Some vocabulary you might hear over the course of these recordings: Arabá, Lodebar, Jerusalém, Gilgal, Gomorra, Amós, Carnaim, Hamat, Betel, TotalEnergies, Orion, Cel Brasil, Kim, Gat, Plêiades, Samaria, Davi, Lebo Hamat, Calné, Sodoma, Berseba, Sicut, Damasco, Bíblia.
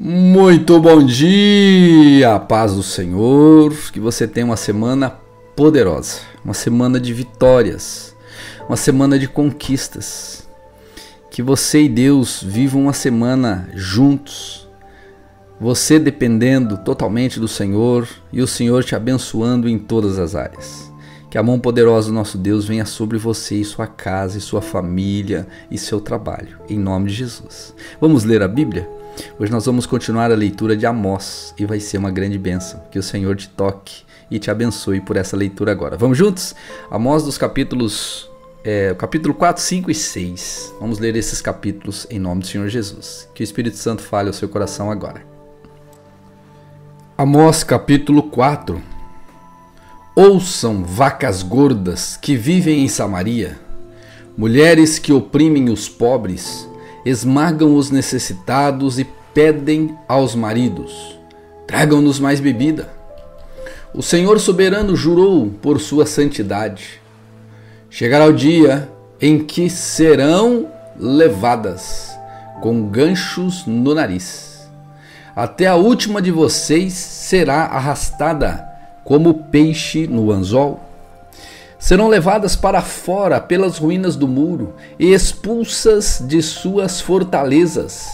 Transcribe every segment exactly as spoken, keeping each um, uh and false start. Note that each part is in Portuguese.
Muito bom dia, paz do Senhor, que você tenha uma semana poderosa, uma semana de vitórias, uma semana de conquistas, que você e Deus vivam uma semana juntos, você dependendo totalmente do Senhor e o Senhor te abençoando em todas as áreas, que a mão poderosa do nosso Deus venha sobre você e sua casa e sua família e seu trabalho, em nome de Jesus. Vamos ler a Bíblia? Hoje nós vamos continuar a leitura de Amós e vai ser uma grande bênção. Que o Senhor te toque e te abençoe por essa leitura agora. Vamos juntos? Amós dos capítulos é, capítulo quatro, cinco e seis. Vamos ler esses capítulos em nome do Senhor Jesus. Que o Espírito Santo fale ao seu coração agora. Amós capítulo quatro. Ouçam, vacas gordas que vivem em Samaria, mulheres que oprimem os pobres, esmagam os necessitados e pedem aos maridos, tragam-nos mais bebida. O Senhor soberano jurou por sua santidade. Chegará o dia em que serão levadas com ganchos no nariz. Até a última de vocês será arrastada como peixe no anzol. Serão levadas para fora pelas ruínas do muro e expulsas de suas fortalezas,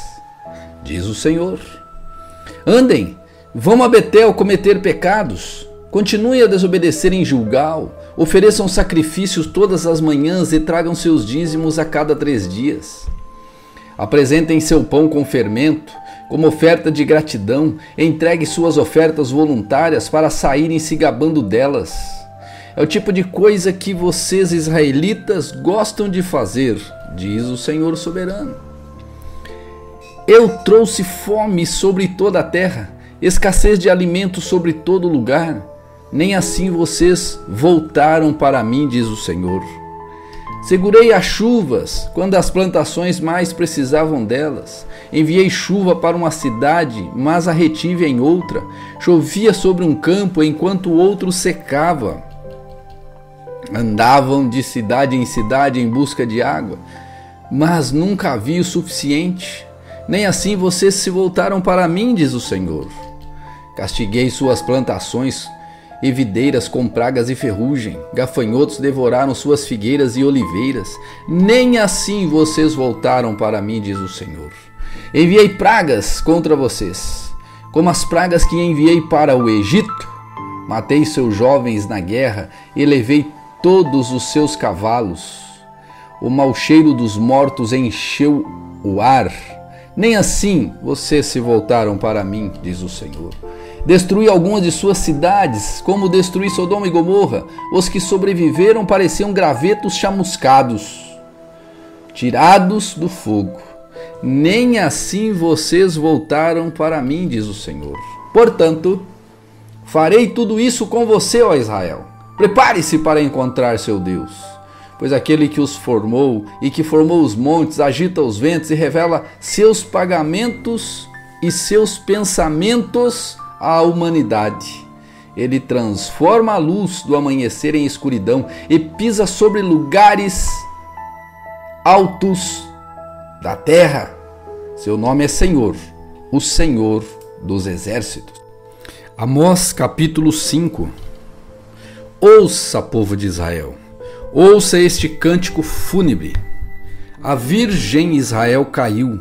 diz o Senhor. Andem, vão a Betel cometer pecados, continuem a desobedecer em Gilgal, ofereçam sacrifícios todas as manhãs e tragam seus dízimos a cada três dias. Apresentem seu pão com fermento, como oferta de gratidão, entregue suas ofertas voluntárias para saírem se gabando delas. É o tipo de coisa que vocês israelitas gostam de fazer, diz o Senhor soberano. Eu trouxe fome sobre toda a terra, escassez de alimento sobre todo lugar. Nem assim vocês voltaram para mim, diz o Senhor. Segurei as chuvas quando as plantações mais precisavam delas. Enviei chuva para uma cidade, mas a retive em outra. Chovia sobre um campo enquanto o outro secava. Andavam de cidade em cidade em busca de água, mas nunca havia o suficiente. Nem assim vocês se voltaram para mim, diz o Senhor. Castiguei suas plantações e videiras com pragas e ferrugem. Gafanhotos devoraram suas figueiras e oliveiras. Nem assim vocês voltaram para mim, diz o Senhor. Enviei pragas contra vocês, como as pragas que enviei para o Egito. Matei seus jovens na guerra e levei todos os seus cavalos. O mau cheiro dos mortos encheu o ar. Nem assim vocês se voltaram para mim, diz o Senhor. Destruí algumas de suas cidades, como destruí Sodoma e Gomorra. Os que sobreviveram pareciam gravetos chamuscados, tirados do fogo. Nem assim vocês voltaram para mim, diz o Senhor. Portanto, farei tudo isso com você, ó Israel. Prepare-se para encontrar seu Deus, pois aquele que os formou e que formou os montes, agita os ventos e revela seus pagamentos e seus pensamentos à humanidade. Ele transforma a luz do amanhecer em escuridão e pisa sobre lugares altos da terra. Seu nome é Senhor, o Senhor dos Exércitos. Amós capítulo cinco. Ouça, povo de Israel, ouça este cântico fúnebre. A virgem Israel caiu,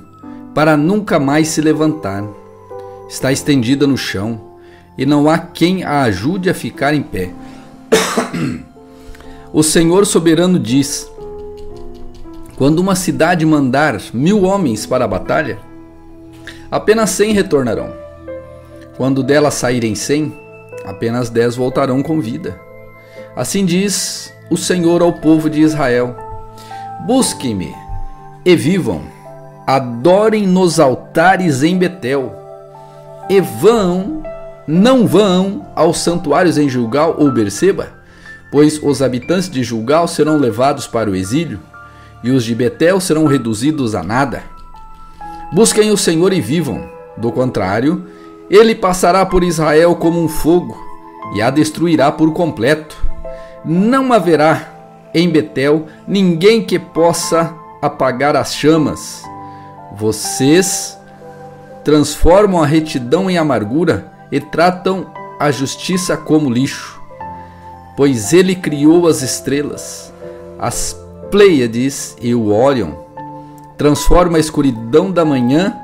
para nunca mais se levantar. Está estendida no chão, e não há quem a ajude a ficar em pé. O Senhor soberano diz: quando uma cidade mandar mil homens para a batalha, apenas cem retornarão. Quando dela saírem cem, apenas dez voltarão com vida. Assim diz o Senhor ao povo de Israel: busquem-me e vivam, adorem nos altares em Betel, e vão, não vão aos santuários em Gilgal ou Berseba, pois os habitantes de Gilgal serão levados para o exílio, e os de Betel serão reduzidos a nada. Busquem o Senhor e vivam, do contrário, ele passará por Israel como um fogo, e a destruirá por completo. Não haverá em Betel ninguém que possa apagar as chamas. Vocês transformam a retidão em amargura e tratam a justiça como lixo. Pois ele criou as estrelas, as Plêiades e o Orion, transforma a escuridão da manhã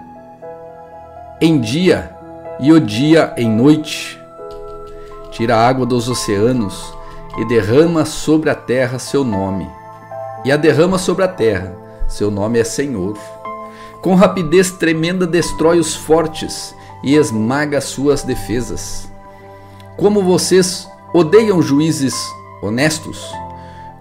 em dia e o dia em noite. Tira a água dos oceanos e derrama sobre a terra seu nome. E a derrama sobre a terra, seu nome é Senhor. Com rapidez tremenda destrói os fortes e esmaga suas defesas. Como vocês odeiam juízes honestos,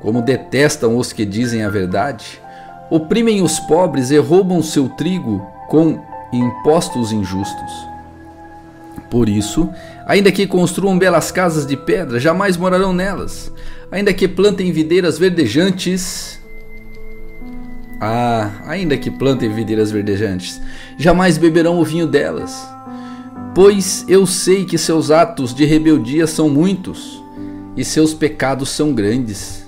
como detestam os que dizem a verdade, oprimem os pobres e roubam seu trigo com impostos injustos. Por isso, ainda que construam belas casas de pedra, jamais morarão nelas. Ainda que plantem videiras verdejantes, ah, ainda que plantem videiras verdejantes, jamais beberão o vinho delas. Pois eu sei que seus atos de rebeldia são muitos e seus pecados são grandes.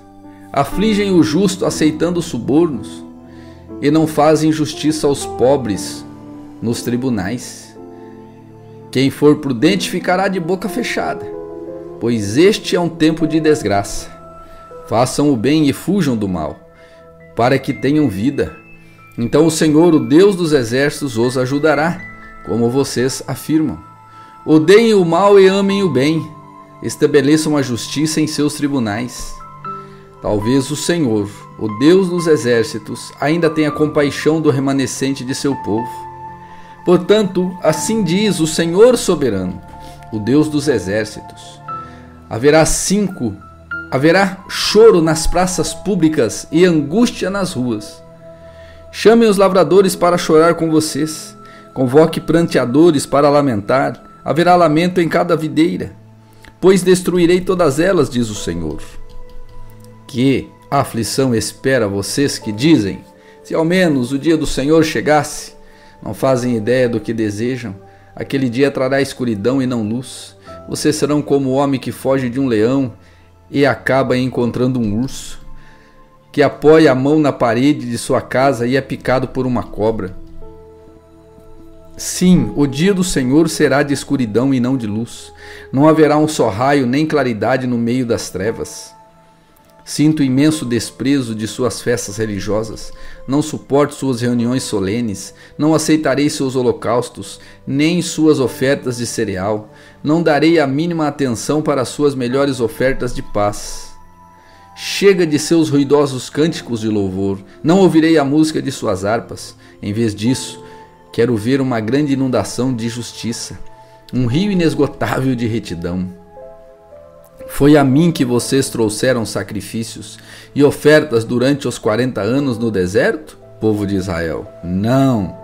Afligem o justo aceitando subornos e não fazem justiça aos pobres nos tribunais. Quem for prudente ficará de boca fechada, pois este é um tempo de desgraça. Façam o bem e fujam do mal, para que tenham vida. Então o Senhor, o Deus dos exércitos, os ajudará, como vocês afirmam. Odeiem o mal e amem o bem. Estabeleçam a justiça em seus tribunais. Talvez o Senhor, o Deus dos exércitos, ainda tenha compaixão do remanescente de seu povo. Portanto, assim diz o Senhor soberano, o Deus dos exércitos. Haverá cinco, haverá choro nas praças públicas e angústia nas ruas. Chamem os lavradores para chorar com vocês. Convoque pranteadores para lamentar. Haverá lamento em cada videira, pois destruirei todas elas, diz o Senhor. Que aflição espera vocês que dizem, se ao menos o dia do Senhor chegasse. Não fazem ideia do que desejam. Aquele dia trará escuridão e não luz. Vocês serão como o homem que foge de um leão e acaba encontrando um urso, que apoia a mão na parede de sua casa e é picado por uma cobra. Sim, o dia do Senhor será de escuridão e não de luz. Não haverá um só raio nem claridade no meio das trevas. Sinto imenso desprezo de suas festas religiosas. Não suporto suas reuniões solenes. Não aceitarei seus holocaustos, nem suas ofertas de cereal. Não darei a mínima atenção para suas melhores ofertas de paz. Chega de seus ruidosos cânticos de louvor. Não ouvirei a música de suas harpas. Em vez disso, quero ver uma grande inundação de justiça, um rio inesgotável de retidão. Foi a mim que vocês trouxeram sacrifícios e ofertas durante os quarenta anos no deserto, povo de Israel? Não!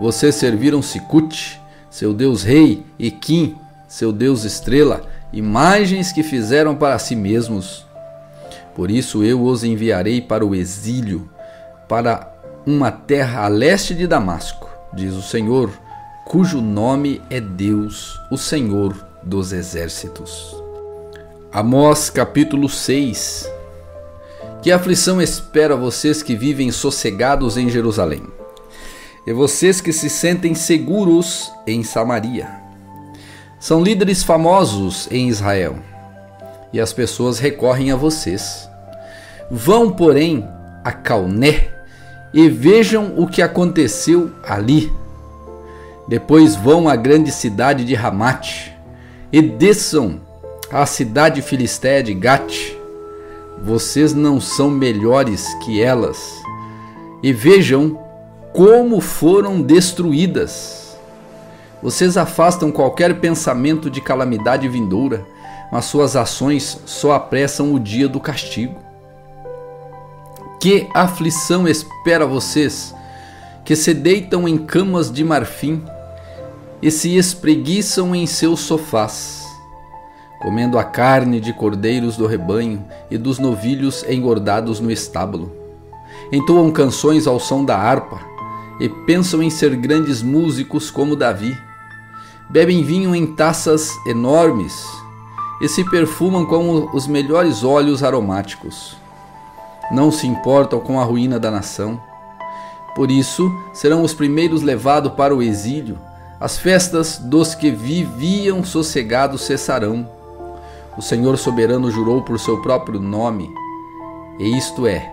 Vocês serviram Sicut, seu deus rei, e Kim, seu deus estrela, imagens que fizeram para si mesmos. Por isso eu os enviarei para o exílio, para uma terra a leste de Damasco, diz o Senhor, cujo nome é Deus, o Senhor dos exércitos. Amós capítulo seis. Que aflição espera vocês que vivem sossegados em Jerusalém, e vocês que se sentem seguros em Samaria. São líderes famosos em Israel, e as pessoas recorrem a vocês. Vão, porém, a Calné e vejam o que aconteceu ali. Depois vão à grande cidade de Hamat e desçam a cidade filisteia de Gat. Vocês não são melhores que elas. E vejam como foram destruídas. Vocês afastam qualquer pensamento de calamidade vindoura, mas suas ações só apressam o dia do castigo. Que aflição espera vocês, que se deitam em camas de marfim e se espreguiçam em seus sofás, comendo a carne de cordeiros do rebanho e dos novilhos engordados no estábulo. Entoam canções ao som da harpa e pensam em ser grandes músicos como Davi. Bebem vinho em taças enormes e se perfumam com os melhores óleos aromáticos. Não se importam com a ruína da nação. Por isso, serão os primeiros levados para o exílio, As festas dos que viviam sossegados cessarão. O Senhor soberano jurou por seu próprio nome, e isto é,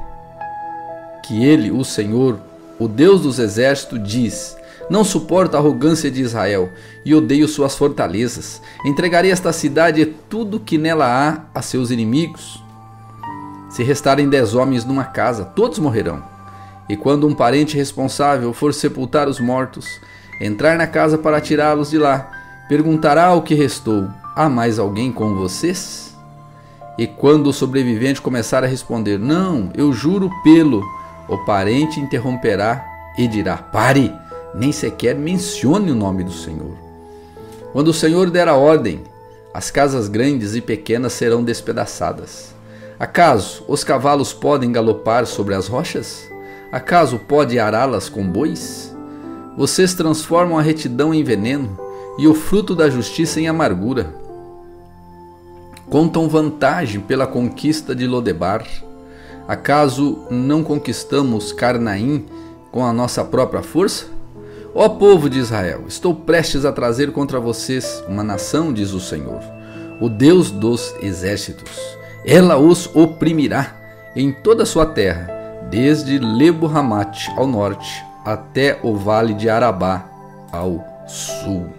que ele, o Senhor, o Deus dos exércitos, diz: não suporto a arrogância de Israel e odeio suas fortalezas. Entregarei esta cidade e tudo que nela há a seus inimigos. Se restarem dez homens numa casa, todos morrerão. E quando um parente responsável for sepultar os mortos, entrar na casa para tirá-los de lá, perguntará ao que restou: há mais alguém com vocês? E quando o sobrevivente começar a responder: não, eu juro pelo, o parente interromperá e dirá: pare! Nem sequer mencione o nome do Senhor. Quando o Senhor der a ordem, as casas grandes e pequenas serão despedaçadas. Acaso os cavalos podem galopar sobre as rochas? Acaso pode ará-las com bois? Vocês transformam a retidão em veneno e o fruto da justiça em amargura. Contam vantagem pela conquista de Lodebar. Acaso não conquistamos Carnaim com a nossa própria força? Ó povo de Israel, estou prestes a trazer contra vocês uma nação, diz o Senhor, o Deus dos exércitos. Ela os oprimirá em toda a sua terra, desde Lebo Hamat ao norte, até o vale de Arabá ao sul.